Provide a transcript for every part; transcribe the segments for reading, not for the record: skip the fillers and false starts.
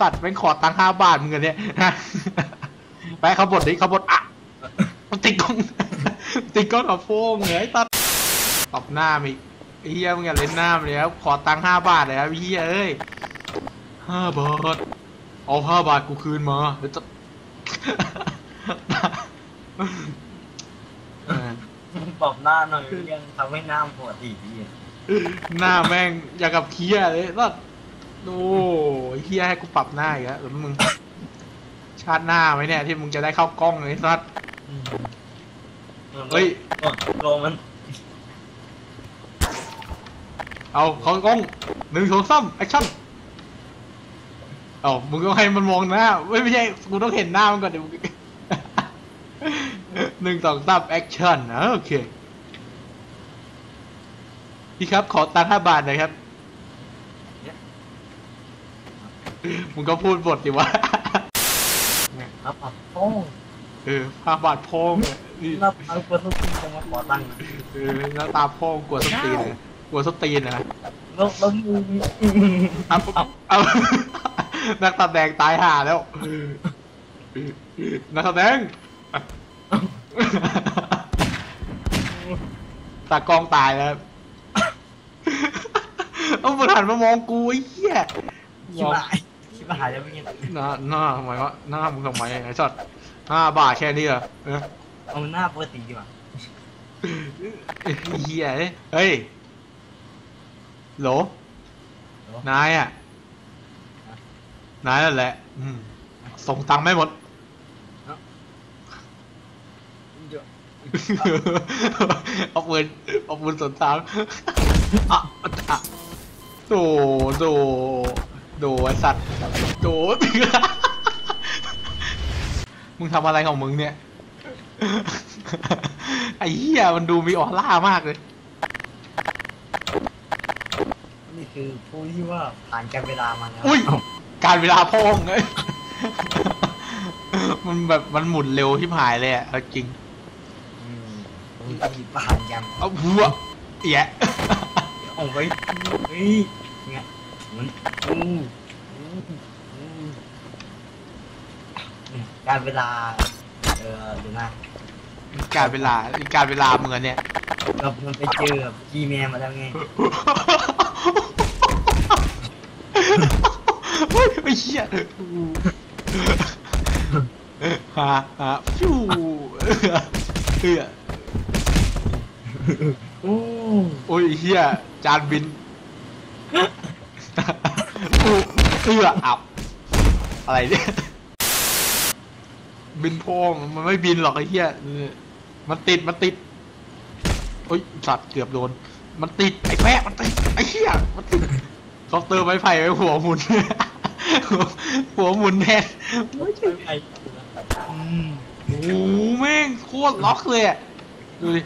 สัตว์แม่งขอตังค์5 บาทมึงเนี่ยไปเขาบดดิเขาบดอ่ะติดกล้องติดกล้องกับโฟมไงตัดตบหน้ามีเฮียมึงอย่าเล่นหน้ามันเลยครับขอตังค์5 บาทเลยครับเฮียเอ้ย5 บาทเอา5 บาทกูคืนมาเดี๋ยวจะปรับหน้าหน่อยยังทำให้หน้าปวดอีกหน้าแม่งอยากกับเฮียเลยว่าโอ้เฮียให้กูปรับหน้าอีกแล้วหรือมึงชาติหน้าไหมเนี่ยที่มึงจะได้เข้ากล้องเลยสัสเฮ้ยโดนมันเอาเข้ากล้อง1 2 3แอคชั่นอ๋อมึงต้องให้มันมองหน้าไม่ใช่กูต้องเห็นหน้ามันก่อนเดี๋ยว1 2 3แอคชั่นโอเคพี่ครับขอตังค์5 บาทหน่อยครับมึงก็พูดบทดิวะครับพ่อ5 บาทพ่อหน้าตากลัวสตีนจะมาขอตังค์หน้าตาพ่อกลัวสตีนนะกลัวสตีนนะแล้วเอานักตัดแดงตายห่าแล้วนักตัดแดงตากองตายแล้วเอาประธานมามองกูไอ้เหี้ยชิบหายแล้วไม่เงี้ยหน้าทำไมวะหน้ามึงทำไมไอ้ช็อต5 บาทแค่นี้เหรอเอาหน้าปกติดีกว่าเหี้ยเฮ้ยโหลนายอ่ะนายนั่นแหละส่งตังค์ไม่หมดเอาปืนส่งตังค์อ่ะโดไอสัตว์โดมึงทำอะไรของมึงเนี่ยไอ้เหี้ยมันดูมีออร่ามากเลยนี่คือผู้ที่ว่าผ่านการเวลามาแล้วอุ้ยการเวลาพ่อไงมันแบบมันหมุนเร็วที่หายเลยอ่ะจริงผ่านยังเอาหัวแย่เอาไว้เนี่ยมันการเวลาดูนะการเวลาเหมือนเนี่ยเราไปเจอจีแมนมาแล้วไงไม่เชี่ยฮ่าฟิวโอ้ยเฮียจานบินอับอะไรเนี่ยบินพองมันไม่บินหรอกไอ้เหี้ยมันติดโอ้ยสัตว์เกือบโดนมันติดไอ้แพะมันติดไอ้เหี้ยมันติดคอปเตอร์ไม้ไผ่ไว้หัวหมุนแทนไม่ใช่ไอ้โอ้โหแม่งโคตรล็อกเลยดูดิ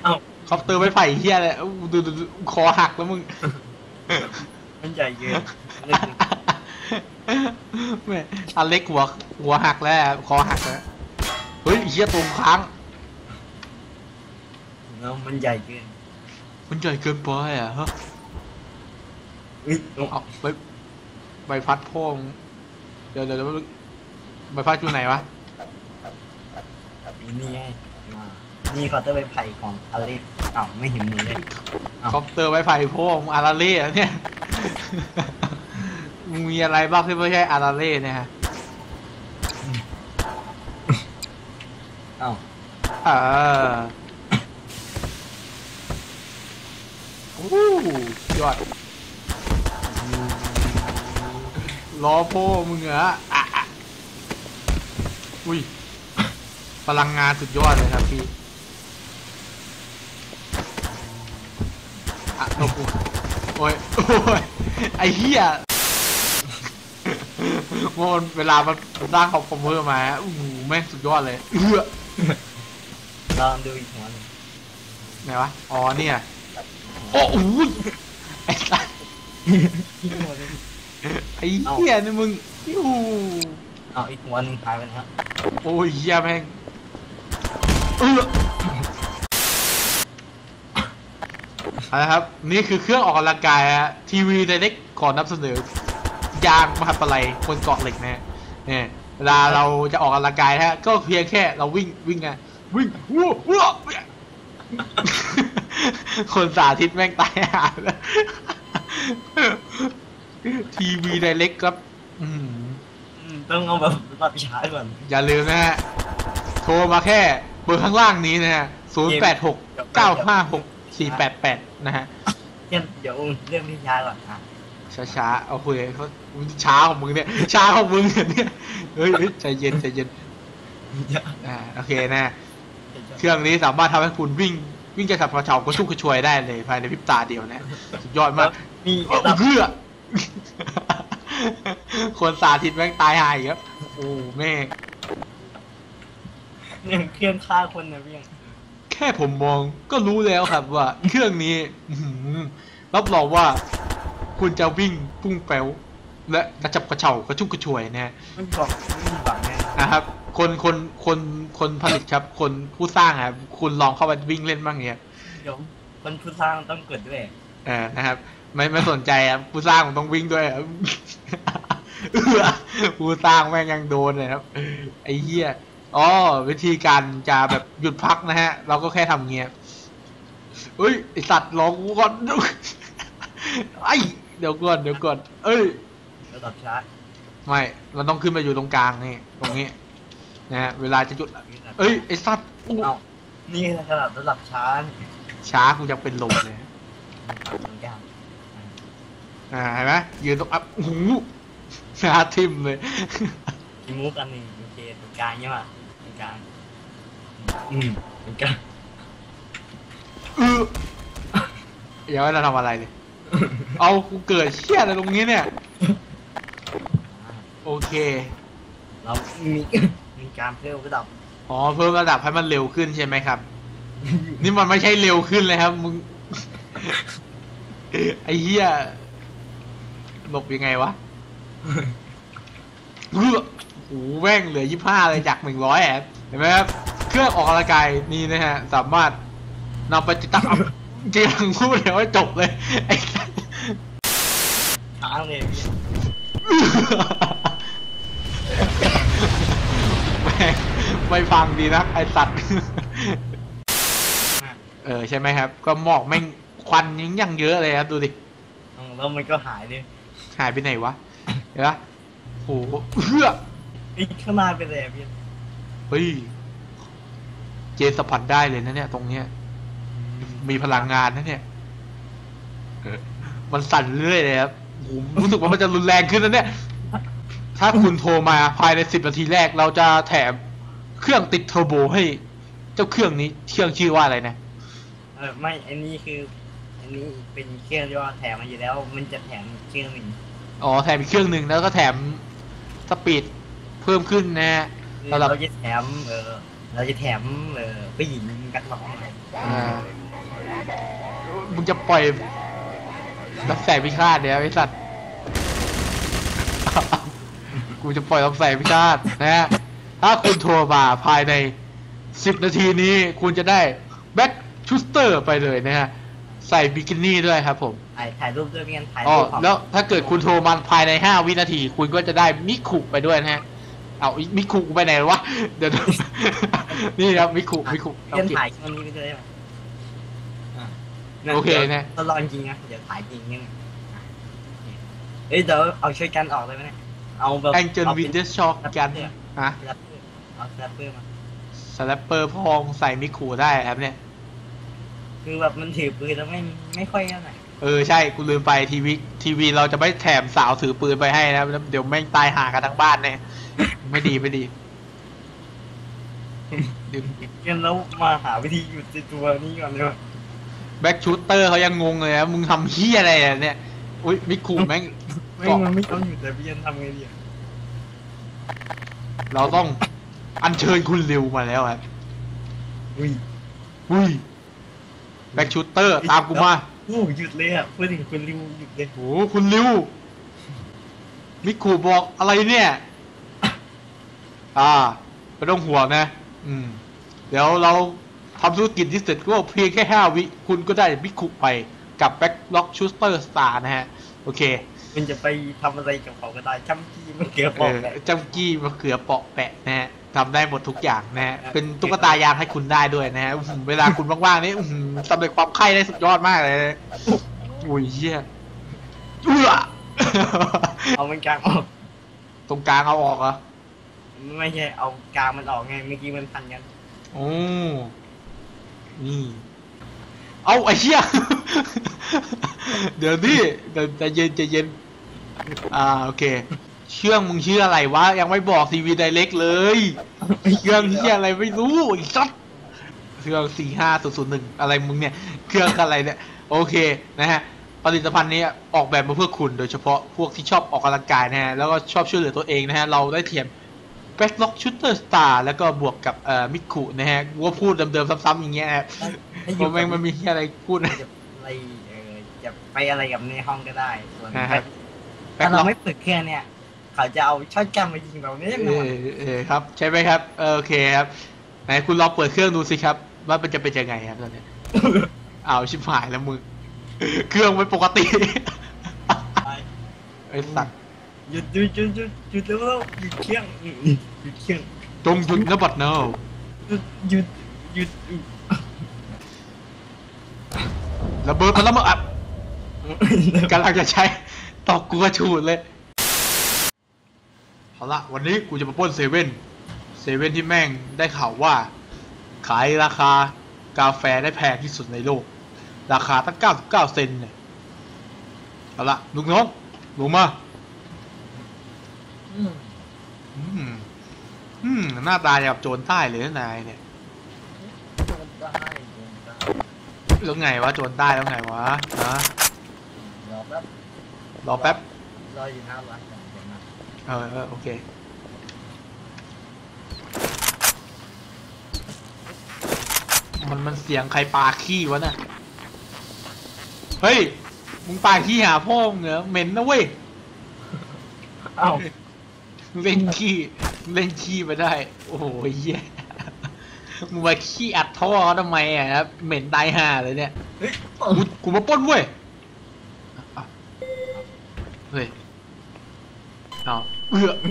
คอปเตอร์ไม้ไผ่เหี้ยเลยดูคอหักแล้วมึงมันใหญ่เกินแม่อเล็กหัวหักแล้วคอหักแล้วเฮ้ยเฮียตรงค้างแล้วมันใหญ่เกินไปอ่ะฮะลงออกใบพัดพ่อเดี๋ยวใบพัดอยู่ไหนวะนี่ไงนี่คอปเตอร์ใบไผ่ของอาราเล่อ้าวไม่เห็นมือเลยคอปเตอร์ใบไผ่พ่ออาราเล่เนี่ยมีอะไรบ้างที่ไม่ใช่อาราเล่เนี่ยฮะโอ้ยอดล้อพ่อมึงเหรออุ้ยพลังงานสุดยอดเลยครับพี่อ่ะโอ้โหโอ้ยไอ้เหี้ยมันเวลามันสร้างคอมเมอร์มาโอ้โหแม่งสุดยอดเลยลองดูอีกหัวไหนวะอ๋อเนี่ยโอ้โหไอ้สัสไอ้เหี้ยนี่มึงยูเอาอีกหัวหนึ่งตายไปแล้วโอ้ยเหี้ยแม่งนะครับนี่คือเครื่องออกกำลังกายทีวีไดเรกขอนำเสนอ ยางมหัศจรรย์บนเกาะเหล็กนะเนี่ยเวลาเราจะออกกำลังกายนะฮะก็เพียงแค่เราวิ่งวิ่งไงวิ่งวัววัวคนสาธิตแม่งตายห่าแล้วทีวีไดเร็กครับต้องเอาแบบมาพิชาก่อนอย่าลืมนะฮะโทรมาแค่เบอร์ข้างล่างนี้นะฮะ086-956-488นะฮะเดี๋ยวเรื่องพิชาก่อนค่ะช้าๆเอาคุยเขาช้าของมึงเนี่ยช้าของมึงเนี่ยเฮ้ยใจเย็นใจเย็นโอเคนะเครื่องนี้สามารถทำให้คุณวิ่งวิ่งจะขับกระเช้าก็สู้กระชวยได้เลยภายในพริบตาเดียวนะสุดยอดมากมีเพื่อคนสาธิตแม่งตายหายครับโอ้แม่เนี่ยเครื่องฆ่าคนนะเพียงแค่ผมมองก็รู้แล้วครับว่าเครื่องนี้รับรองว่าคุณจะวิ่งพุ่งแป๋วและกระจับกระเฉากระชุ่มกระชวยนะฮะมันบอกมันบังแน่นะครับคนผลิตครับคนผู้สร้างครับคุณลองเข้าไปวิ่งเล่นบ้างเนี่ยเดี๋ยวคนผู้สร้างต้องเกิดด้วยนะครับไม่สนใจครับผู้สร้างผมต้องวิ่งด้วยครับผู้สร้างแม่งยังโดนเลยครับไอ้เหี้ยอ๋อวิธีการจะแบบหยุดพักนะฮะเราก็แค่ทำเงี้ยเฮ้ยไอสัตว์ลองก่อนไอเดี๋ยวก่อนเอ้ยระดับชาร์จไม่เราต้องขึ้นไปอยู่ตรงกลางนี่ตรงนี้นะฮะเวลาจะหยุดเอ้ยไอสัตว์นี่ระดับช้ากูจะเป็นลมเลยเห็นไหมยืนตรงอัพหูชาทิมเลยทีมูกันนี่โอเคตรงกลางใช่ไหมตรงกลางตรงกลางอย่าว่าเราทำอะไรเลยเอากูเกิดเชี่ยอะไรตรงนี้เนี่ยโอเคเรามีการเพิ่มระดับอ๋อเพิ่มระดับให้มันเร็วขึ้นใช่ไหมครับนี่มันไม่ใช่เร็วขึ้นเลยครับมึงไอ้เหี้ยหลบยังไงวะโอ้โหแว่งเหลือ25เลยจาก100แอบเห็นไหมครับเครื่องออกกำลังกายนี่นะฮะสามารถนำไปติดตั้งจริงพูดเลยว่าจบเลยไอ้ช้าเลยไม่ฟังดีนะไอ้สัตว์ใช่ไหมครับก็หมอกแม่งควันยังเยอะเลยครับดูดิแล้วมันก็หายดิหายไปไหนวะเดี๋ยวโอ้โหอีกขนาดไปเลยพี่เฮ้ยเจสัมผัสได้เลยนะเนี่ยตรงเนี้ยมีพลังงานนะเนี่ยมันสั่นเรื่อยเลยครับผมรู้สึกว่ามันจะรุนแรงขึ้นนะเนี่ยถ้าคุณโทรมาภายใน10 นาทีแรกเราจะแถมเครื่องติดเทอร์โบให้เจ้าเครื่องนี้เครื่องชื่อว่าอะไรนะไม่อันนี้คืออันนี้เป็นเครื่องที่ว่าแถมมาอยู่แล้วมันจะแถมเครื่องหนึ่งอ๋อแถมอีกเครื่องหนึ่งแล้วก็แถมสปีดเพิ่มขึ้นนะฮะเราจะแถมไปหญิงกันหรอมึงจะปล่อยรับแสงพิฆาตเนี่ยไอ้สัตว์กูจะปล่อยรับแสงพิฆาตนะฮะถ้าคุณโทรมาภายใน10 นาทีนี้คุณจะได้แบ็คชูสเตอร์ไปเลยนะฮะใส่บิกินี่ด้วยครับผมถ่ายรูปด้วยไม่งั้นถ่ายรูปแล้วถ้าเกิดคุณโทรมาภายใน5 วินาทีคุณก็จะได้มิคุไปด้วยนะฮะเอามิคุไปไหนวะเดี๋ยวนี่ครับมิคุเล่นถ่ายตรงนี้ไปเลยโอเคนะตลอดจริงนะเดี๋ยวถ่ายจริงนี่เฮ้ยเดี๋ยวเอาช่วยกันออกเลยไหมเนี่ยเอาแบบแองเจิลวินเดสช็อกกันฮะเอาสแลปเปอร์มาสแลปเปอร์พองใส่มิคุได้ครับเนี่ยคือแบบมันถือปืนแล้วไม่ค่อยเท่าไหร่ใช่กูลืมไปทีวีเราจะไม่แถมสาวถือปืนไปให้นะเดี๋ยวแม่งตายหากันทั้งบ้านเนี่ยไม่ดีงั้นแล้วมาหาวิธีหยุดตัวนี้ก่อนเลยแบ็คชูเตอร์เขายังงงเลยนะมึงทำเฮี้ยอะไรเนี่ยอุ้ยมิคุแม่งมันไม่ต้องหยุดแต่พี่ยันทำไงดีเราต้องอัญเชิญคุณริวมาแล้วครับอุ้ยแบ็คชูเตอร์ตามกูมาหยุดเลยอ่ะเพื่อนคุณริวหยุดเลยโอ้คุณริวมิคุบอกอะไรเนี่ยไม่ต้องห่วงนะเดี๋ยวเราทำธุรกิจที่เสร็จก็เพียงแค่5 วิคุณก็ได้มิคุไปกับแบ็คล็อกชูสเตอร์สตาร์นะฮะโอเค มันจะไปทำอะไรกับเขาก็ได้จ้ำกี้มะเขือเปาะแปะจ้ำกี้มะเขือเปาะแปะนะฮะทำได้หมดทุกอย่างนะฮะเป็นตุ๊กตายางให้คุณได้ด้วยนะฮะเวลาคุณว่างๆนี่ทำเลยความไข้ได้สุดยอดมากเลยอุ้ยเหี้ยเอามันกลางออกตรงกลางเอาออกเหรอไม่ใช่เอากลางมันออกไงเมื่อกี้มันพันกันโอ้นี่เอาไอ้เหี้ยเดี๋ยวดิใจเย็นใจเย็นโอเคเชื่องมึงชื่ออะไรวะยังไม่บอกทีวีไดเรกเลยเชื่องเหี้ยอะไรไม่รู้อีสัสเชื่อง45001อะไรมึงเนี่ยเชื่องอะไรเนี่ยโอเคนะฮะผลิตภัณฑ์นี้ออกแบบมาเพื่อคุณโดยเฉพาะพวกที่ชอบออกกำลังกายนะฮะแล้วก็ชอบช่วยเหลือตัวเองนะฮะเราได้เทียมแบ็คล็อกชูเตอร์สตาร์แล้วก็บวกกับมิคคุนะฮะว่าพูดเดิมๆซ้ำๆอย่างเงี้ยผมเองมันมีอะไรพูดอะไรจะไปอะไรกับในห้องก็ได้ส่วนถ้าเราไม่ฝึกเครื่องเนี่ยเขาจะเอาช็อตกันมายิงเราเนี่ยครับใช่ไหมครับโอเคครับไหนคุณลองเปิดเครื่องดูสิครับว่ามันจะเป็นยังไงครับตอนนี้เอาชิบหายแล้วมึงเครื่องไม่ปกติไอ้สัตว์หยุดแล้วหยุดเครื่องจงหยุดนะบัดเนาหยุดระเบิดมันแล้วมาอัดกำลังจะใช้ตอกกลัวฉูดเลยเอาละวันนี้กูจะมาปล้นเซเว่นที่แม่งได้ข่าวว่าขายราคากาแฟได้แพงที่สุดในโลกราคาตั้ง99 เซนต์เนี่ยเอาละลูกน้องลงมาหน้าตาแบบโจรใต้เลยนายเนี่ยแล้วไงวะโจรใต้แล้วไงวะฮะรอแป๊บรออยู่5 วันโอเคมันเสียงใครปาขี้วะน่ะเฮ้ยมึงปาขี้หาพ่อมึงเหรอเหม็นนะเว้ยเอ้าเล่นขี้ไปได้โอ้โหเหี้ยมึงมาขี้อัดท่อเขาทำไมอ่ะครับเหม็นตายห่าเลยเนี่ยกูมาปล้นเว้ยเฮ้ยเอาเอื้อเอาละเร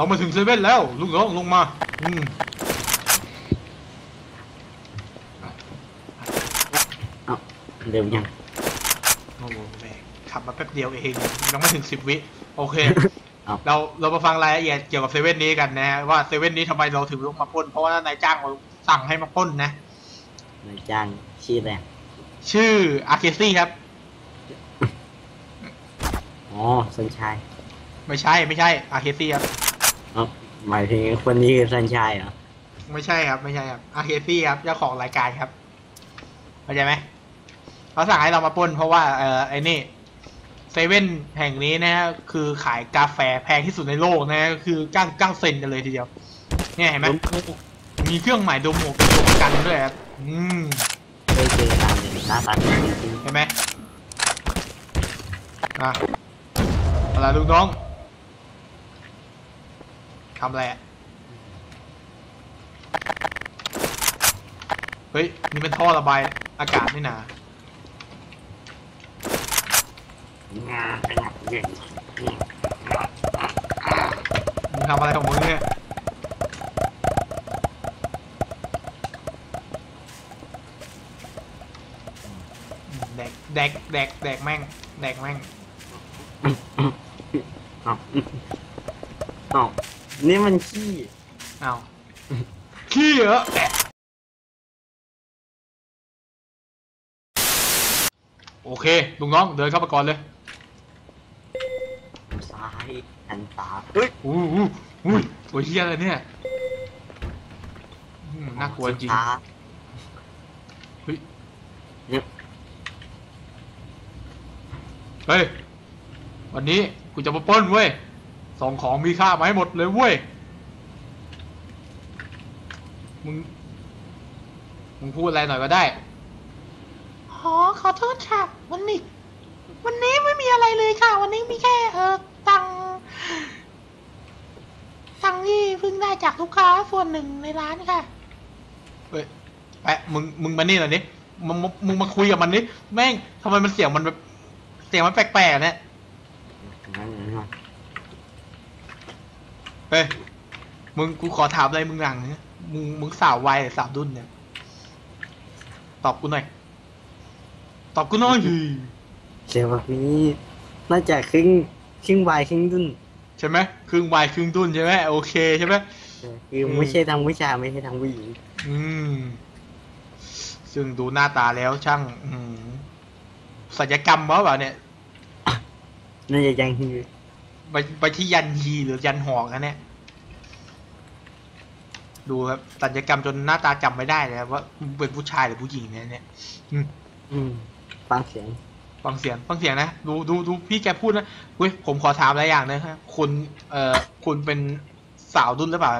ามาถึงเซเว่นแล้วลุงน้องลงมาเร็วยังโอ้โหแม่ขับมาแป๊บเดียวเองยังไม่ถึง10 วิโอเคเรามาฟังรายละเอียดเกี่ยวกับเซเว่นนี้กันนะว่าเซเว่นนี้ทำไมเราถึงลงมาปล้นเพราะว่านายจ้างเราสั่งให้มาปล้นนะนายจ้างชื่ออะไรชื่ออาร์เคซี่ครับอ๋อสัญชัยไม่ใช่อาร์เคซี่ครับหมายถึงคนนี้คือสัญชัยเหรอไม่ใช่ครับอาร์เคซี่ครับเจ้าของรายการครับเข้าใจไหมเขาสั่งให้เรามาปล้นเพราะว่าไอ้นี่เซเว่นแห่งนี้นะฮะคือขายกาแฟแพงที่สุดในโลกนะฮะคือ99 เซนต์กันเลยทีเดียวเนี่ยเห็นไหมมีเครื่องหมายดมหัวกันด้วยครับเห็นไหมอะไรลูกน้องทำอะไรเฮ้ยนี่เป็นท่อระบายอากาศนี่นะมึงทำอะไรของมึงเนี่ยแดกแม่งอ้าวนี่มันขี้อ้าวขี้เหรอโอเคลุงน้องเดินเข้ามาก่อนเลยซ้ายหันตาเฮ้ยตัวเหี้ยอะไรเนี่ยน่ากลัวจริงเฮ้ยวันนี้กูจะมาปล้นเว้ยส่งของมีค่ามาให้หมดเลยเว้ยมึงพูดอะไรหน่อยก็ได้อ๋อขอโทษค่ะวันนี้ไม่มีอะไรเลยค่ะวันนี้มีแค่ตัง ตังค์ที่เพิ่งได้จากลูกค้าส่วนหนึ่งในร้านค่ะเฮ้ยแปะมึงมานี่หน่อยดิมึงมาคุยกับมันดิแม่งทำไมมันเสียงมันแบบเสียงมันแปลกๆเนี่ยเฮ้ยมึงกูขอถามอะไรมึงหลังเนี่ยมึงสาววัยสาวดุนเนี่ยตอบกูหน่อยเสียงแบบนี้น่าจะครึ่งวัยครึ่งดุนใช่ไหมครึ่งวัยครึ่งดุนใช่ไหมโอเคใช่ไหมคือไม่ใช่ทางผู้ชายไม่ใช่ทางผู้หญิงซึ่งดูหน้าตาแล้วช่างศัลยกรรมมั้งวะเนี่ยน่าจะยันฮีไปที่ยันฮีหรือยันหอกนะเนี่ยดูครับศัลยกรรมจนหน้าตาจำไม่ได้เลยว่าเป็นผู้ชายหรือผู้หญิงเนี่ยฟังเสียงนะดูพี่แกพูดนะเฮ้ยผมขอถามอะไรอย่างนะครับคุณคุณเป็นสาวดุนหรือเปล่า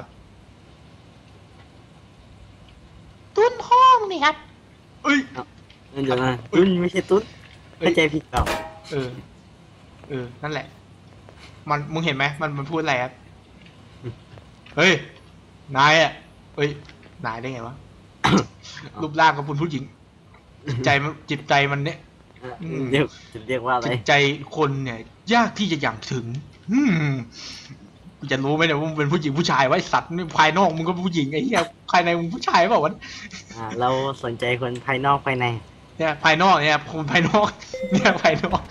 ดุนห้องนี่ครับเอ้ยเดี๋ยวนะดุนไม่ใช่ดุนเข้าใจผิดต่อเออนั่นแหละมันมึงเห็นไหมมันพูดอะไรครับเฮ้ยนายอ่ะเฮ้ยนายได้ไงวะรูปร่างกับคุณผู้หญิงจิตใจมันเนี่ยเรียกว่าอะไรจิตใจคนเนี่ยยากที่จะอย่างถึงจะรู้ไหมเนี่ยว่ามึงเป็นผู้หญิงผู้ชายไว้สัตว์ภายนอกมึงก็ผู้หญิงไอ้เหี้ยภายในมึงผู้ชายเปล่าวะเราสนใจคนภายนอกภายในเนี่ยภายนอกเนี่ยคนภายนอกเนี่ยภายนอก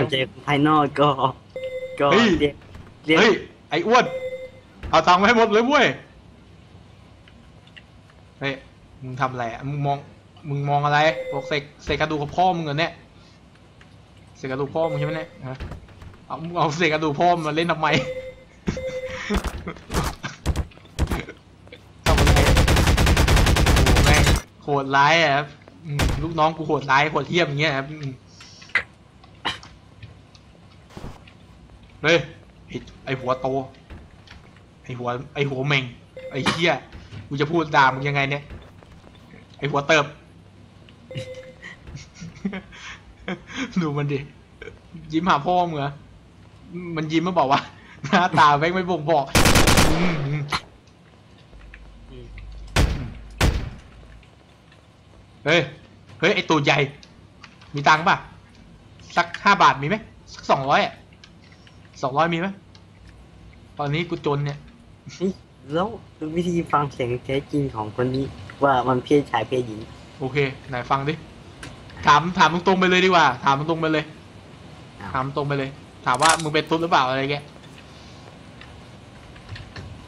สนใจภายนอกก็เรียกเฮ้ยไอ้อ้วนเอาตังค์ให้หมดเลยเว้ยเฮ้ยมึงทำอะไรอ่ะมึงมองอะไรบอกเสกกระดูกกับพ่อมึงเหรอเนี่ยเสกกระดูกพ่อมึงใช่ไหมเนี่ยเอาเสกกระดูกพ่อมาเล่นทำไมทำอะไรแม่งโหดร้ายครับลูกน้องกูโหดร้ายโหดเทียมอย่างเงี้ยครับเฮ้ยไอหัวโตไอหัวเมงไอเหี้ยกูจะพูดด่ามึงยังไงเนี่ยไอหัวเติบดูมันดิยิ้มหาพ่อมึงเหรอมันยิ้มมาบอกว่าหน้าตาแม่งไม่บ่งบอกเฮ้ยไอตูดใหญ่มีตังค์ป่ะสัก5 บาทมีไหมสัก200อ่ะ200มีไหมตอนนี้กูจนเนี่ยแล้ววิธีฟังเสียงแท้จริงของคนนี้ว่ามันเพศชายเพศหญิงโอเคไหนฟังดิถามตรงๆไปเลยดีกว่าถามตรงไปเลยถามว่ามึงเป็นตุ๊ดหรือเปล่าอะไรแก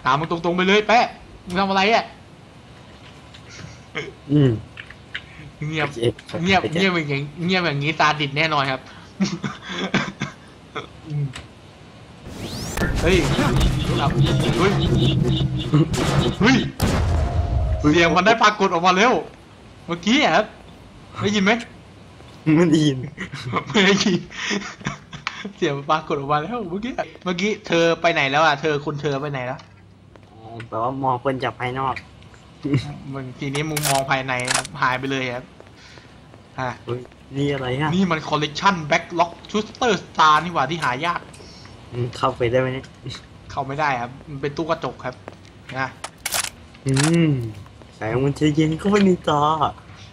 ถามมึงตรงๆไปเลยแป๊ะมึงทำอะไรอ่ะเงียบอย่างเงียบอย่างนี้ตาติดแน่นอนครับเฮ้ยเสียงมันได้ปรากฏออกมาแล้วเมื่อกี้ครับได้ยินไหมไม่ได้ยินเสียงปรากฏออกมาแล้วเมื่อกี้เธอไปไหนแล้วอ่ะเธอไปไหนแล้วแปลว่ามองคนจากภายนอกมันทีนี้มึงมองภายในหายไปเลยครับนี่อะไรฮะนี่มันคอลเลกชันแบ็คล็อกชูสเตอร์สตาร์นี่หว่าที่หายากเข้าไปได้ไหมเนี่ยเข้าไม่ได้ครับมันเป็นตู้กระจกครับนะแสงมันจะเย็นเข้าไปในตา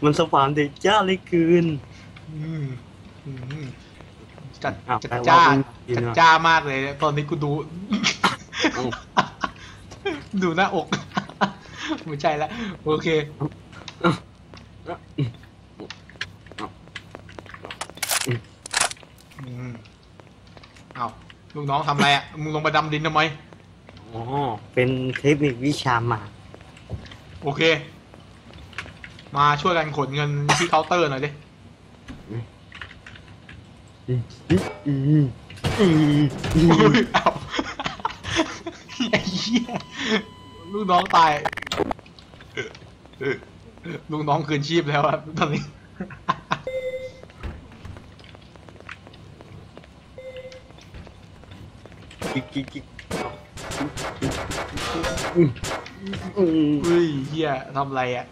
มันสว่างเด็ดจ้าเลยคืนจัดจ้ามากเลยตอนนี้กูดู ดูหน้าอกหัวใจแล้วโอเคเอาลูกน้องทำอะไรอ่ะมึงลงไปดำดินทำไมอ๋อเป็นเทคนิควิชามาโอเคมาช่วยกันขนเงินที่เคาน์เตอร์หน่อยดิเอาไอ้เหี้ยลูกน้องตายลูกน้องคืนชีพแล้วครับตอนนี้กิ๊กอุ้ยเฮียทำไรอ่ะ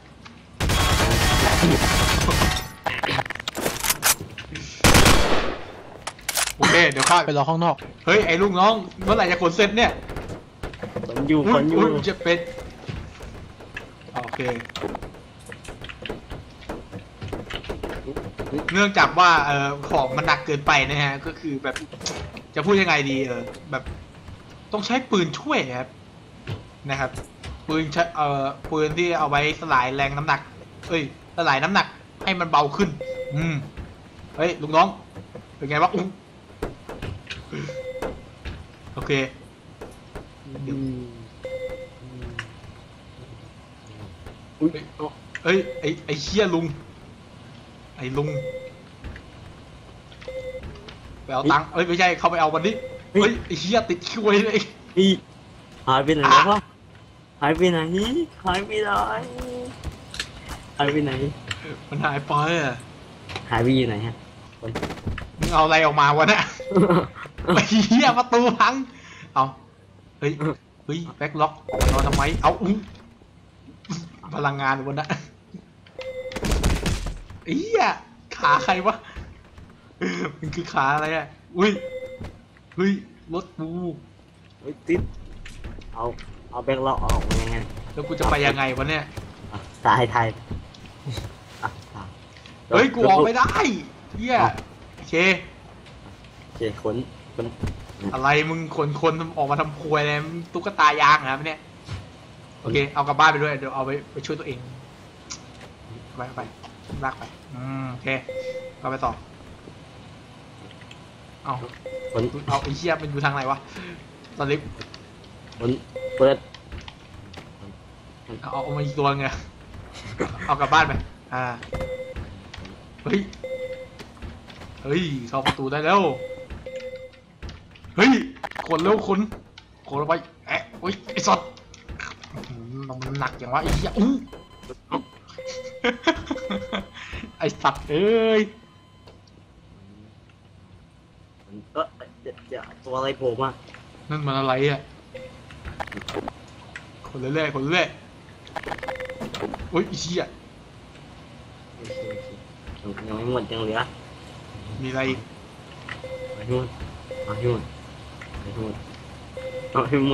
โอเคเดี๋ยวข้าไปรอข้างนอกเฮ้ยไอ้ลูกน้องเมื่อไหร่จะขนเสร็จเนี่ย อยู่ขนอยู่จะเป็ดโอเคเนื่องจากว่าของมันหนักเกินไปนะฮะก็คือแบบจะพูดยังไงดีแบบต้องใช้ปืนช่วยครับนะครับปืนปืนที่เอาไว้สลายแรงน้ำหนักสลายน้ำหนักให้มันเบาขึ้นเฮ้ยลุงน้องเป็นไงวะโอเคไอ้เหี้ยลุงไอ้ลุงไปเอาตังค์ไม่ใช่เขาไปเอาวันนี้ไอ้เหี้ยติดช่วยเลยหายไปไหนวะหายไปไหนมันหายไปอ่ะหายไปอยู่ไหนฮะมึงเอาอะไรออกมาวะเนี่ยไอ้เหี้ยประตูพังเอาเฮ้ยแบ็คล็อกนอนทำไมเอาพลังงานวันนั้นไอ้เหี้ยขาใครวะมันคือขาอะไรอ่ะเฮ้ยรถบูติดเอาแบ็คล็อกออกยังไงแล้วกูจะไปยังไงวะเนี่ยตายเฮ้ยกูออกไม่ได้เหี้ยโอเคขนอะไรมึงขนออกมาทำควยเลยตุ๊กตายางนะเนี่ยโอเคเอากลับบ้านไปด้วยเดี๋ยวเอาไปช่วยตัวเองไปลากไปโอเคก็ไปต่อเอาไอ้เหี้ยมันอยู่ทางไหนวะตอนนี้เปิดเอามาอีกตัวไงเอากลับบ้านไปเฮ้ยเข้าประตูได้แล้วเฮ้ยขนเร็วขนไปไอ้สัตว์มันหนักอย่างวะไอ้เหี้ยไอ้สัตว์ตัวอะไรโผล่มานั่นมันอะไรอ่ะคนเล่ๆไอ้เหี้ยยังไม่หมดยังเหลือมีอะไรเอาให้หม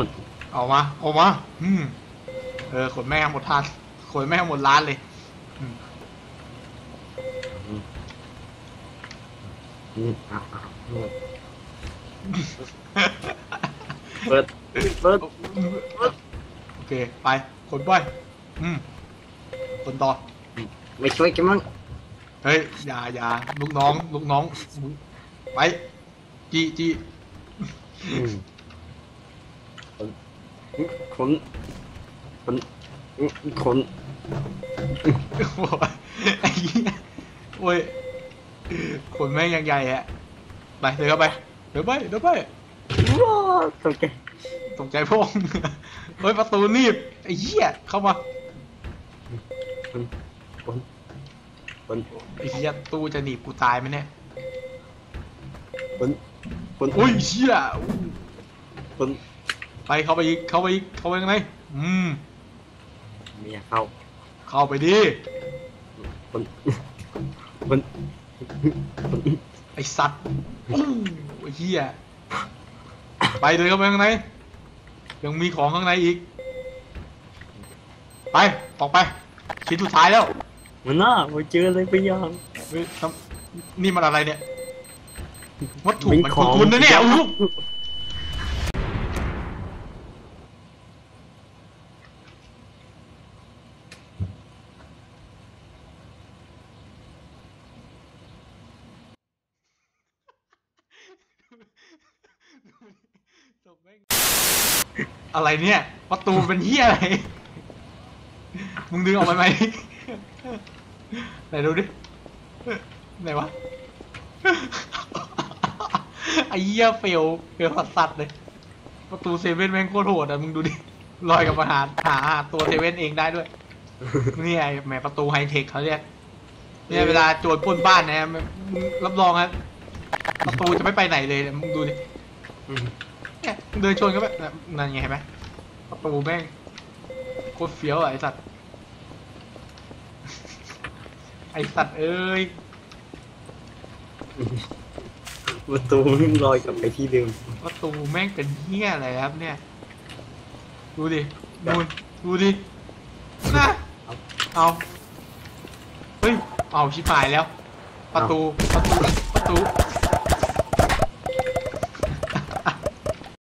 ดเอามาขนแม่งหมดทานขนแม่งหมดร้านเลยเปิดโอเคไปขนไปขนต่อไม่ช่วยกันมั้งเฮ้ยอย่าลูกน้องไปจี้ขนไอ้เหี้ยโอ้ยขนแม่งยังใหญ่ฮะไปเดี๋ยวเข้าไปเดี๋ยวไปตกใจพวกเฮ้ยประตูหนีบไอ้เหี้ยเข้ามาไอ้เหี้ยตู้จะหนีบกูตายไหมเนี่ยโอ้ยเชี่ยไปเข้าไปยังไงไม่อยากเข้าไปดิไอสัตว์ไอเหี้ยไปเลยเข้าไปข้างในยังมีของข้างในอีกไปออกไปชิ้นสุดท้ายแล้วมันน่าไปเจออะไรไปยังนี่มันอะไรเนี่ยวัตถุมันคุ้นๆนะเนี่ยอะไรเนี่ยประตูเป็นเหี้ยอะไรมึงดึงออกไปไหมไหนดูดิไหนวะไอ้เหี้ยเฟลสัตว์เลยประตูเซเว่นแม่งโคตรโหดอ่ะมึงดูดิลอยกับอาหารหาตัวเซเว่นเองได้ด้วยนี่ไอ้แหมประตูไฮเทคเขาเรียกเนี่ยเวลาโจรปล้นบ้านนะมึงรับรองครับประตูจะไม่ไปไหนเลยมึงดูดิเดินชนก็แบบนั่นไงเห็นไหมประตูแม่งโคตรเฟี้ยวไอ้สัตว์เอ้ยประตูแม่งลอยกลับไปที่เดิมประตูแม่งเป็นเหี้ยอะไรครับเนี่ย ดูดิดูดินะเอาเฮ้ยเอาชิบหายแล้วประตู